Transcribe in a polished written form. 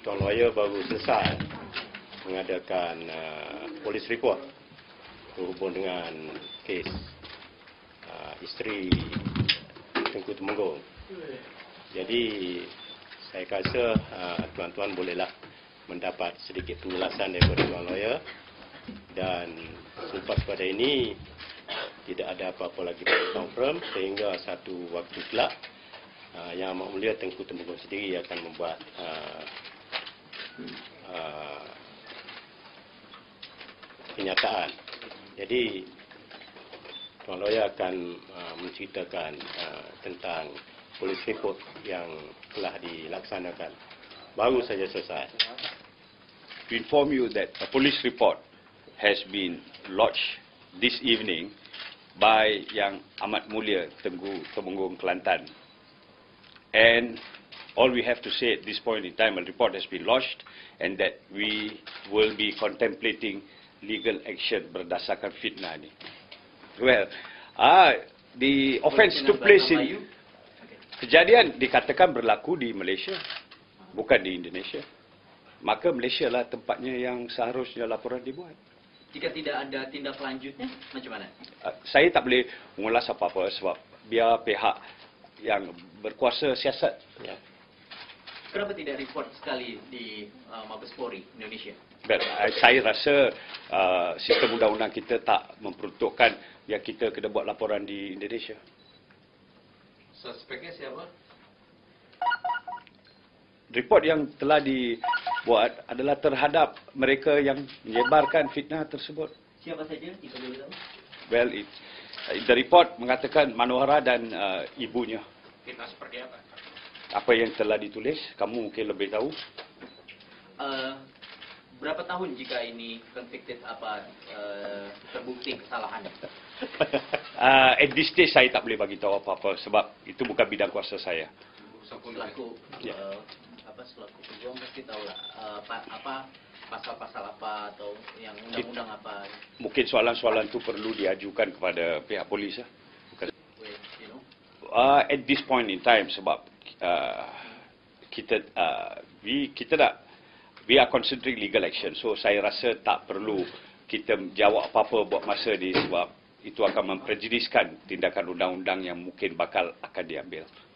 Toloyo baru selesai mengadakan police report berhubung dengan kes isteri Tengku Temenggong. Jadi saya rasa tuan-tuan bolehlah mendapat sedikit penjelasan daripada tuan lawyer, dan selepas pada ini tidak ada apa-apa lagi confirm sehingga satu waktu kelak Yang Amat Mulia Tengku Temenggong sendiri akan membuat kenyataan. Jadi tuan lawyer akan menceritakan tentang police report yang telah dilaksanakan. Baru saja selesai. To inform you that a police report has been lodged this evening by Yang Amat Mulia Tengku Temenggong Kelantan. And all we have to say at this point in time, a report has been lodged and that we will be contemplating legal action berdasarkan fitnah ini. Well, the offence took place in... Kejadian dikatakan berlaku di Malaysia, bukan di Indonesia. Maka Malaysia lah tempatnya yang seharusnya laporan dibuat. Jika tidak ada tindak lanjutnya, macam mana? Saya tak boleh mengulas apa-apa sebab biar pihak yang berkuasa siasat. Ya. Kenapa tidak report sekali di Mabes Polri Indonesia? Well, saya rasa sistem undang-undang kita tak memperuntukkan yang kita kena buat laporan di Indonesia. Suspeknya siapa? Report yang telah dibuat adalah terhadap mereka yang menyebarkan fitnah tersebut. Siapa saja? Well, the report mengatakan Manohara dan ibunya. Fitnah seperti apa? Apa yang telah ditulis, kamu mungkin lebih tahu. Berapa tahun jika ini convicted terbukti kesalahannya? At this stage saya tak boleh bagi tahu apa-apa sebab itu bukan bidang kuasa saya. Selaku pejuang mesti tahulah apa pasal-pasal apa atau yang undang-undang apa. Mungkin soalan-soalan itu perlu diajukan kepada pihak polis lah. At this point in time sebab kita nak, we are considering legal action, so saya rasa tak perlu kita jawab apa-apa buat masa ni sebab itu akan memprejudiskan tindakan undang-undang yang mungkin bakal akan diambil.